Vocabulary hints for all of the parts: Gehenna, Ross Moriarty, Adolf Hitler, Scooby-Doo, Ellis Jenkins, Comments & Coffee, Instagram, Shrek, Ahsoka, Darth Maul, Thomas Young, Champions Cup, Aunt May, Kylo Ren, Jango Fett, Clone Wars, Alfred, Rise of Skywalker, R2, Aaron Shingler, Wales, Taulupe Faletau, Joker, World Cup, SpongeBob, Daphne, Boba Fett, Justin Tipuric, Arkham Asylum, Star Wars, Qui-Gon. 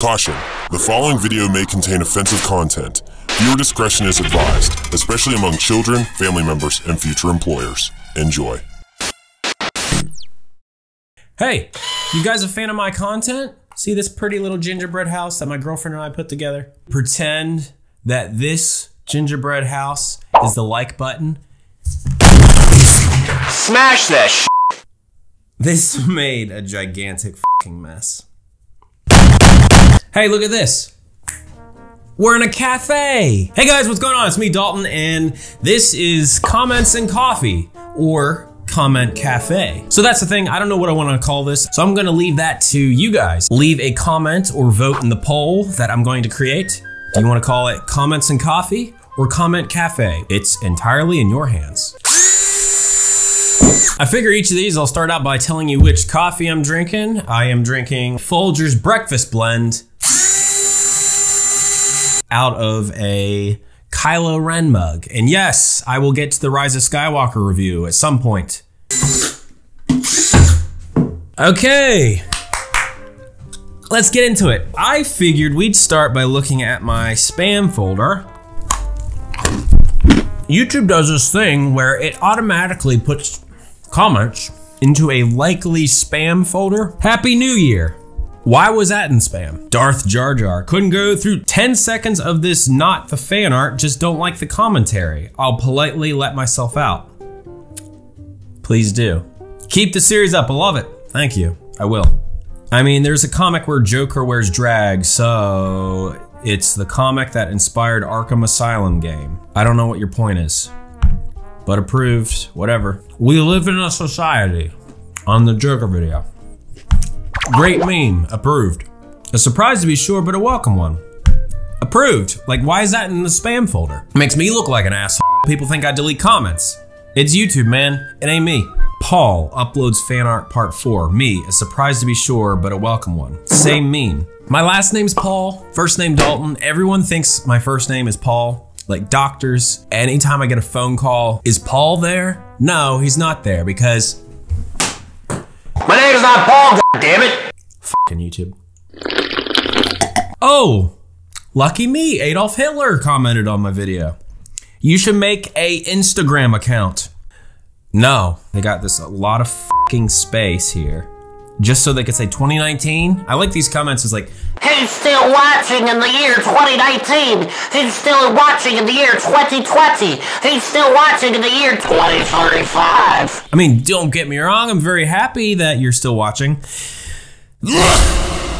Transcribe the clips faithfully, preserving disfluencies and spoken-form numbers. Caution, the following video may contain offensive content. Viewer discretion is advised, especially among children, family members, and future employers. Enjoy. Hey, you guys a fan of my content? See this pretty little gingerbread house that my girlfriend and I put together? Pretend that this gingerbread house is the like button. Smash that shit. This made a gigantic fucking mess. Hey, look at this. We're in a cafe. Hey guys, what's going on? It's me, Dalton, and this is Comments and Coffee, or Comment Cafe. So that's the thing, I don't know what I want to call this, so I'm gonna leave that to you guys. Leave a comment or vote in the poll that I'm going to create. Do you want to call it Comments and Coffee or Comment Cafe? It's entirely in your hands. I figure each of these, I'll start out by telling you which coffee I'm drinking. I am drinking Folgers Breakfast Blend out of a Kylo Ren mug. And yes, I will get to the Rise of Skywalker review at some point. Okay, let's get into it. I figured we'd start by looking at my spam folder. YouTube does this thing where it automatically puts comments into a likely spam folder. Happy New Year. Why was that in spam? Darth Jar Jar. Couldn't go through ten seconds of this, not the fan art, just don't like the commentary. I'll politely let myself out. Please do. Keep the series up, I love it. Thank you, I will. I mean, there's a comic where Joker wears drag, so it's the comic that inspired Arkham Asylum game. I don't know what your point is, but approved, whatever. We live in a society on the Joker video. Great meme, approved. A surprise to be sure, but a welcome one. Approved. Like, why is that in the spam folder? Makes me look like an asshole. People think I delete comments. It's YouTube, man. It ain't me. Paul uploads fan art part four. Me, a surprise to be sure, but a welcome one. Same meme. My last name's Paul, first name Dalton. Everyone thinks my first name is Paul. Like doctors, anytime I get a phone call, is Paul there? No, he's not there because my name is not Paul, goddammit! Fucking YouTube. Oh, lucky me, Adolf Hitler commented on my video. You should make a Instagram account. No, they got this a lot of fucking space here. Just so they could say twenty nineteen. I like these comments, it's like, who's still watching in the year twenty nineteen? Who's still watching in the year twenty twenty? Who's still watching in the year twenty thirty-five? I mean, don't get me wrong, I'm very happy that you're still watching.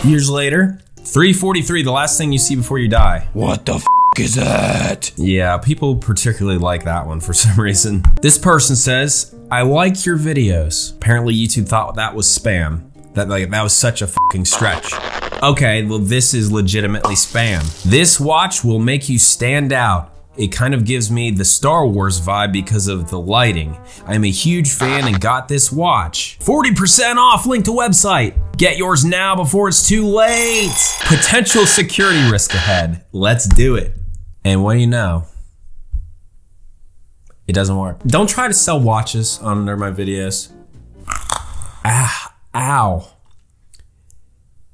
Years later, three forty-three, the last thing you see before you die. What the f is that? Yeah, people particularly like that one for some reason. This person says, I like your videos. Apparently YouTube thought that was spam. That, like, that was such a fucking stretch. Okay, well this is legitimately spam. This watch will make you stand out. It kind of gives me the Star Wars vibe because of the lighting. I'm a huge fan and got this watch. forty percent off, link to website. Get yours now before it's too late. Potential security risk ahead. Let's do it. And what do you know? It doesn't work. Don't try to sell watches under my videos. Ah, ow.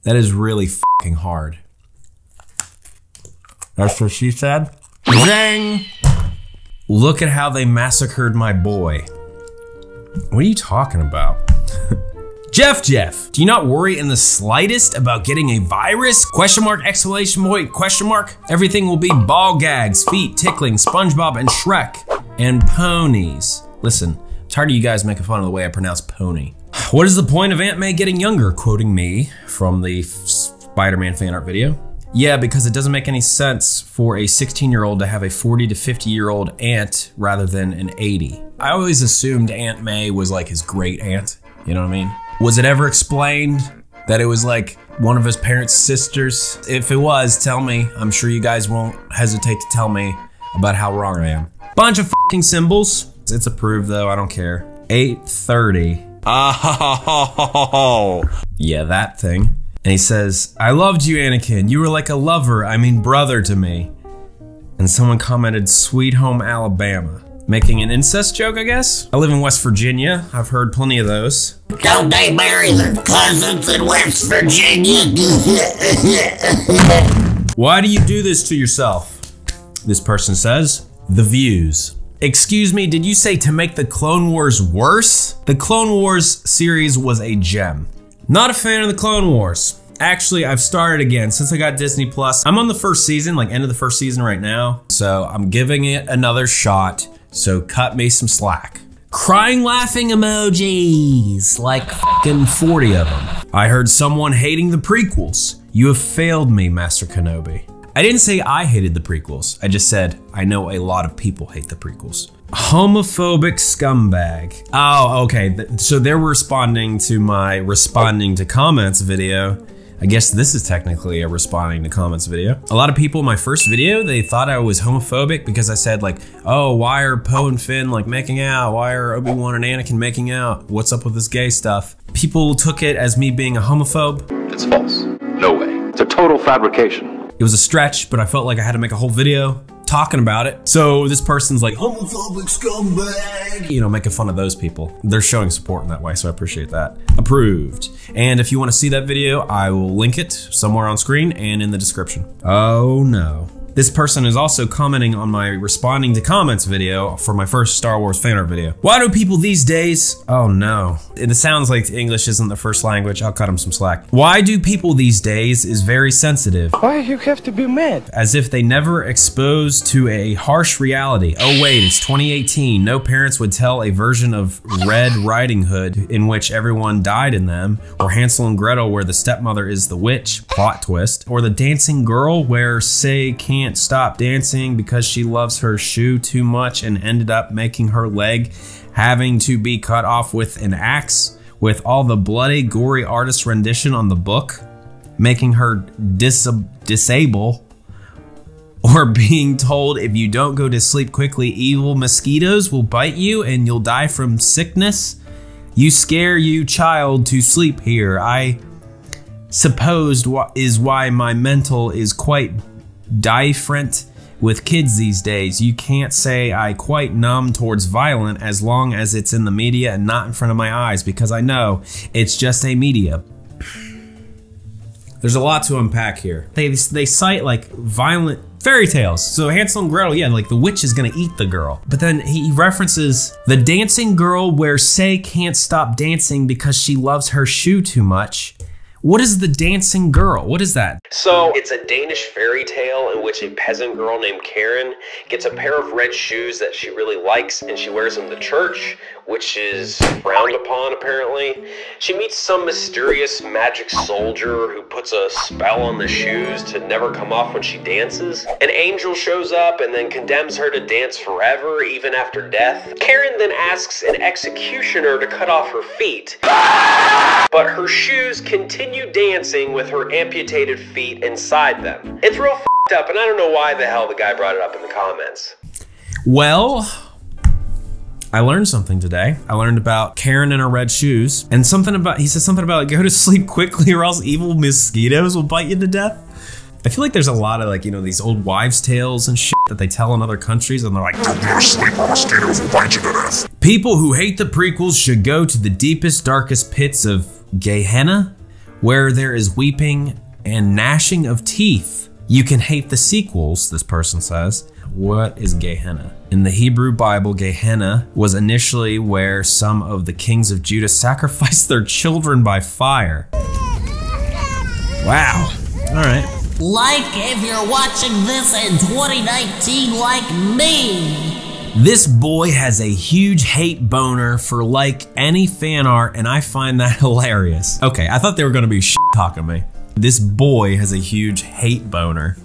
That is really fucking hard. That's what she said. Zing! Look at how they massacred my boy. What are you talking about? Jeff Jeff, do you not worry in the slightest about getting a virus? Question mark, exclamation point, question mark. Everything will be ball gags, feet, tickling, SpongeBob, and Shrek. And ponies. Listen, I'm tired of you guys making fun of the way I pronounce pony. What is the point of Aunt May getting younger? Quoting me from the Spider-Man fan art video. Yeah, because it doesn't make any sense for a sixteen year old to have a forty to fifty year old aunt rather than an eighty. I always assumed Aunt May was like his great aunt, you know what I mean? Was it ever explained that it was like one of his parents' sisters? If it was, tell me. I'm sure you guys won't hesitate to tell me about how wrong I am. Bunch of fucking symbols. It's approved though, I don't care. eight thirty. Oh, yeah, that thing. And he says, I loved you, Anakin. You were like a lover, I mean brother to me. And someone commented, Sweet Home Alabama. Making an incest joke, I guess? I live in West Virginia. I've heard plenty of those. Don't they marry their cousins in West Virginia? Why do you do this to yourself? This person says, the views. Excuse me, did you say to make the Clone Wars worse? The Clone Wars series was a gem. Not a fan of the Clone Wars. Actually, I've started again since I got Disney Plus. I'm on the first season, like end of the first season right now. So I'm giving it another shot. So cut me some slack. Crying laughing emojis, like fucking forty of them. I heard someone hating the prequels. You have failed me, Master Kenobi. I didn't say I hated the prequels. I just said, I know a lot of people hate the prequels. Homophobic scumbag. Oh, okay, so they're responding to my responding to comments video. I guess this is technically a responding to comments video. A lot of people in my first video, they thought I was homophobic because I said like, oh, why are Poe and Finn like making out? Why are Obi-Wan and Anakin making out? What's up with this gay stuff? People took it as me being a homophobe. It's false, no way. It's a total fabrication. It was a stretch, but I felt like I had to make a whole video talking about it. So this person's like, homophobic scumbag, you know, making fun of those people. They're showing support in that way, so I appreciate that. Approved. And if you want to see that video, I will link it somewhere on screen and in the description. Oh no. This person is also commenting on my responding to comments video for my first Star Wars fan art video. Why do people these days? Oh no. It sounds like English isn't the first language. I'll cut him some slack. Why do people these days is very sensitive. Why you have to be mad? As if they never exposed to a harsh reality. Oh wait, it's twenty eighteen. No parents would tell a version of Red Riding Hood in which everyone died in them, or Hansel and Gretel where the stepmother is the witch, plot twist, or the dancing girl where say can't stop dancing because she loves her shoe too much and ended up making her leg having to be cut off with an axe, with all the bloody gory artist rendition on the book, making her dis disable, or being told if you don't go to sleep quickly, evil mosquitoes will bite you and you'll die from sickness. You scare you child to sleep here. I supposed is why my mental is quite different with kids these days. You can't say I quite numb towards violent as long as it's in the media and not in front of my eyes, because I know it's just a media. There's a lot to unpack here. They they cite like violent fairy tales. So Hansel and Gretel, yeah, like the witch is gonna eat the girl. But then he references the dancing girl where Say can't stop dancing because she loves her shoe too much. What is the dancing girl? What is that? So it's a Danish fairy tale in which a peasant girl named Karen gets a pair of red shoes that she really likes and she wears them to church, which is frowned upon apparently. She meets some mysterious magic soldier who puts a spell on the shoes to never come off when she dances. An angel shows up and then condemns her to dance forever, even after death. Karen then asks an executioner to cut off her feet, but her shoes continue dancing with her amputated feet inside them. It's real f***ed up, and I don't know why the hell the guy brought it up in the comments. Well, I learned something today. I learned about Karen and her red shoes, and something about, he said something about like, go to sleep quickly or else evil mosquitoes will bite you to death. I feel like there's a lot of like, you know, these old wives' tales and shit that they tell in other countries, and they're like, don't go to sleep or mosquitoes will bite you to death. People who hate the prequels should go to the deepest, darkest pits of Gehenna, where there is weeping and gnashing of teeth. You can hate the sequels, this person says. What is Gehenna? In the Hebrew Bible, Gehenna was initially where some of the kings of Judah sacrificed their children by fire. Wow, all right. Like if you're watching this in twenty nineteen like me. This boy has a huge hate boner for like any fan art, and I find that hilarious. Okay, I thought they were gonna be shit talking me. This boy has a huge hate boner.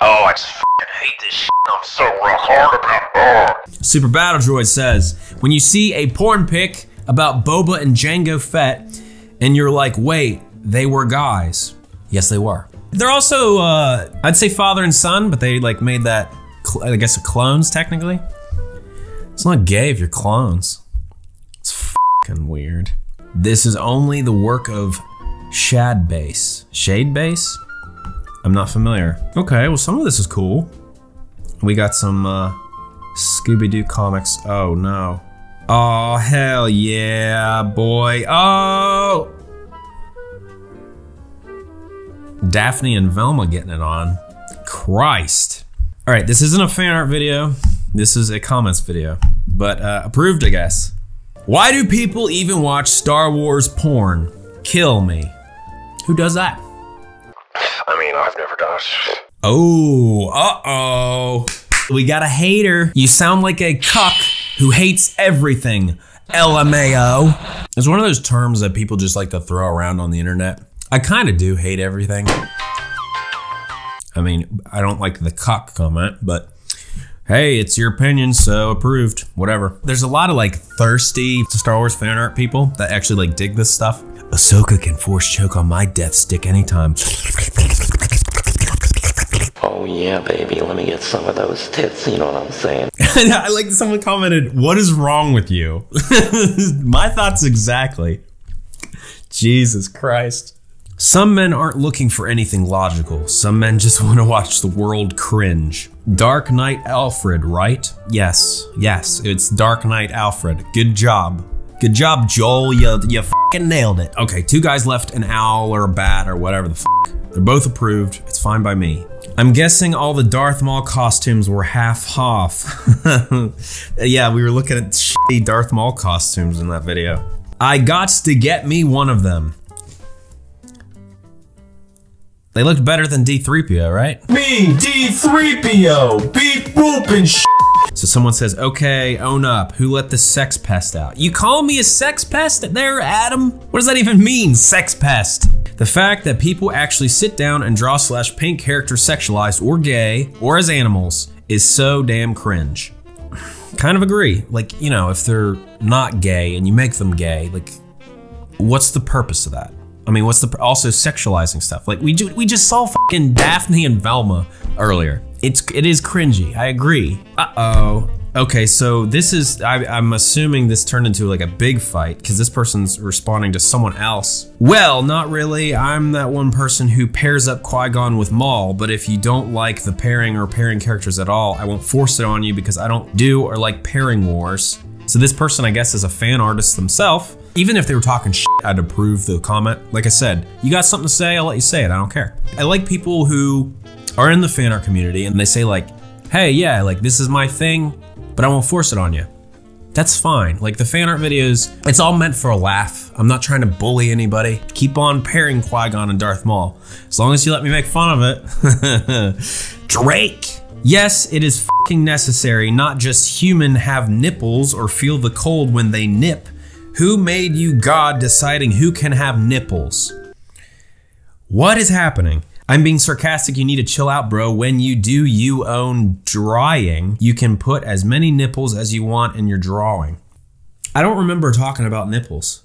Oh, I just f***ing hate this shit. I'm so real hard about it. Super Battle Droid says, when you see a porn pic about Boba and Jango Fett, and you're like, wait, they were guys. Yes, they were. They're also, uh, I'd say father and son, but they like made that, I guess, clones technically. It's not gay if you're clones. It's fucking weird. This is only the work of Shad Base. Shade Base? I'm not familiar. Okay, well some of this is cool. We got some uh, Scooby-Doo comics. Oh no. Oh hell yeah, boy. Oh! Daphne and Velma getting it on. Christ. All right, this isn't a fan art video. This is a comments video, but uh, approved, I guess. Why do people even watch Star Wars porn? Kill me. Who does that? I mean, I've never done it. Oh, uh-oh. We got a hater. You sound like a cuck who hates everything, L M A O. It's one of those terms that people just like to throw around on the internet. I kind of do hate everything. I mean, I don't like the cuck comment, but hey, it's your opinion, so approved, whatever. There's a lot of like thirsty Star Wars fan art people that actually like dig this stuff. Ahsoka can force choke on my death stick anytime. Oh yeah, baby, let me get some of those tits, you know what I'm saying? I like that someone commented, what is wrong with you? My thoughts exactly. Jesus Christ. Some men aren't looking for anything logical. Some men just want to watch the world cringe. Dark Knight Alfred, right? Yes, yes, it's Dark Knight Alfred. Good job. Good job, Joel, you, you f***ing nailed it. Okay, two guys left, an owl or a bat or whatever the f***. They're both approved, it's fine by me. I'm guessing all the Darth Maul costumes were half-half. Yeah, we were looking at shitty Darth Maul costumes in that video. I gots to get me one of them. They looked better than D three P O, right? Me, D three P O, beep boop and sh. So someone says, okay, own up, who let the sex pest out? You call me a sex pest there, Adam? What does that even mean, sex pest? The fact that people actually sit down and draw slash paint characters sexualized or gay or as animals is so damn cringe. Kind of agree, like, you know, if they're not gay and you make them gay, like, what's the purpose of that? I mean, what's the, also sexualizing stuff. Like we do, we just saw fucking Daphne and Velma earlier. It's, it is cringy, I agree. Uh-oh. Okay, so this is, I, I'm assuming this turned into like a big fight because this person's responding to someone else. Well, not really. I'm that one person who pairs up Qui-Gon with Maul, but if you don't like the pairing or pairing characters at all, I won't force it on you because I don't do or like pairing wars. So this person, I guess, is a fan artist themselves. Even if they were talking shit, I'd approve the comment. Like I said, you got something to say, I'll let you say it, I don't care. I like people who are in the fan art community and they say like, hey, yeah, like this is my thing, but I won't force it on you. That's fine. Like the fan art videos, it's all meant for a laugh. I'm not trying to bully anybody. Keep on pairing Qui-Gon and Darth Maul. As long as you let me make fun of it. Drake! Yes, it is fucking necessary. Not just human have nipples or feel the cold when they nip. Who made you God deciding who can have nipples? What is happening? I'm being sarcastic, you need to chill out, bro. When you do you own drawing, you can put as many nipples as you want in your drawing. I don't remember talking about nipples.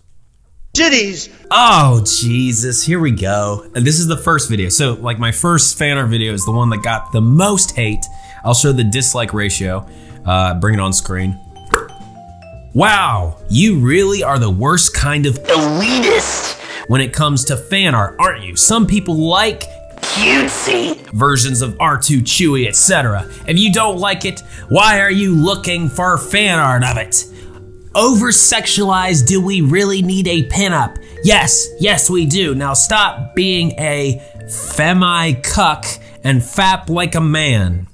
Jitties. Oh, Jesus, here we go. And this is the first video. So like my first fan art video is the one that got the most hate. I'll show the dislike ratio, uh, bring it on screen. Wow, you really are the worst kind of elitist when it comes to fan art, aren't you? Some people like cutesy versions of R two, Chewie, et cetera. If you don't like it, why are you looking for fan art of it? Over-sexualized, do we really need a pinup? Yes, yes we do. Now stop being a femi cuck and fap like a man.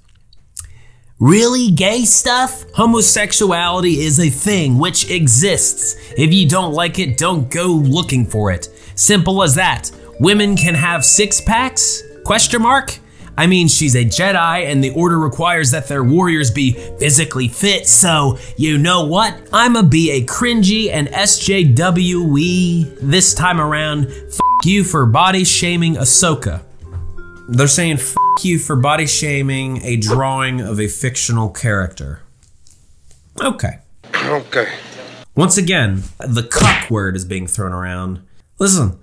Really gay stuff? Homosexuality is a thing which exists. If you don't like it, don't go looking for it. Simple as that. Women can have six packs? Question mark? I mean, she's a Jedi and the order requires that their warriors be physically fit, so you know what? I'ma be a cringy and S J W E this time around. F you for body shaming Ahsoka. They're saying f you for body shaming a drawing of a fictional character. Okay. Okay. Once again, the cuck word is being thrown around. Listen,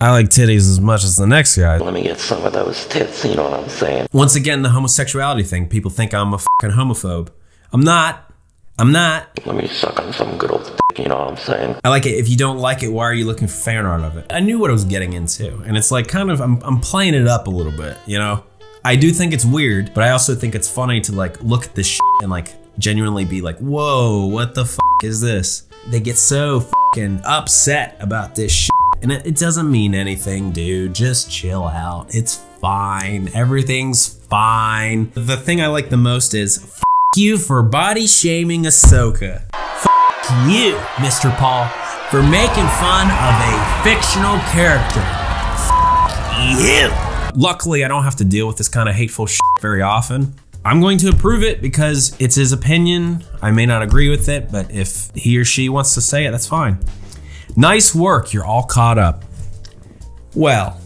I like titties as much as the next guy. Let me get some of those tits, you know what I'm saying? Once again, the homosexuality thing. People think I'm a fucking homophobe. I'm not. I'm not. Let me suck on some good old dick, you know what I'm saying? I like it. If you don't like it, why are you looking for fan art of it? I knew what I was getting into, and it's like kind of, I'm, I'm playing it up a little bit, you know? I do think it's weird, but I also think it's funny to like look at this shit and like genuinely be like, whoa, what the f is this? They get so fucking upset about this shit. And it, it doesn't mean anything, dude. Just chill out. It's fine. Everything's fine. The thing I like the most is, f you for body shaming Ahsoka. F you, Mister Paul, for making fun of a fictional character. F you. Luckily, I don't have to deal with this kind of hateful shit very often. I'm going to approve it because it's his opinion. I may not agree with it, but if he or she wants to say it, that's fine. Nice work, you're all caught up. Well,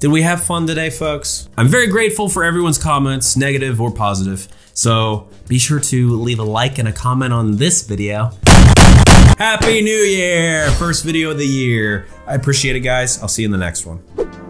did we have fun today, folks? I'm very grateful for everyone's comments, negative or positive. So be sure to leave a like and a comment on this video. Happy New Year! First video of the year. I appreciate it, guys. I'll see you in the next one.